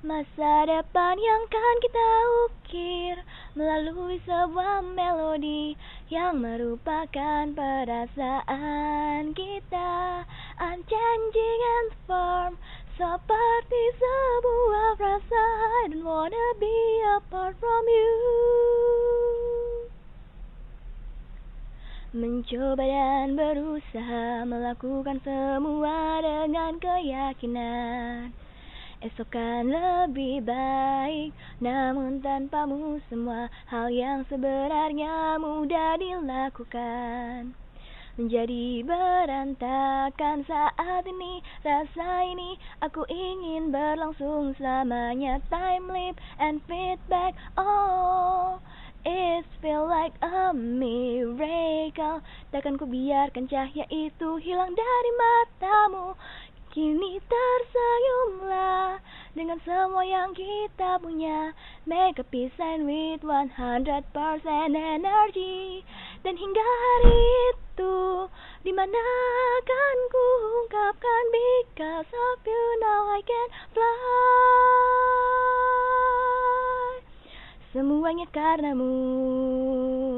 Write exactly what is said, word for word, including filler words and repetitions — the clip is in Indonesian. Masa depan yang akan kita ukir melalui sebuah melodi yang merupakan perasaan kita, unchanging and firm, seperti sebuah rasa. I don't wanna be apart from you. Mencoba dan berusaha melakukan semua dengan keyakinan esok kan lebih baik, namun tanpamu semua hal yang sebenarnya mudah dilakukan menjadi berantakan. Saat ini, rasa ini aku ingin berlangsung selamanya. Time leap and feedback, oh it feel like a miracle. Takkan ku biarkan cahaya itu hilang dari matamu. Kini tersayunglah dengan semua yang kita punya. Make a peace sign with one hundred percent energy. Dan hingga hari itu dimana akan ku ungkapkan, because of you now I can fly. Semuanya karenamu.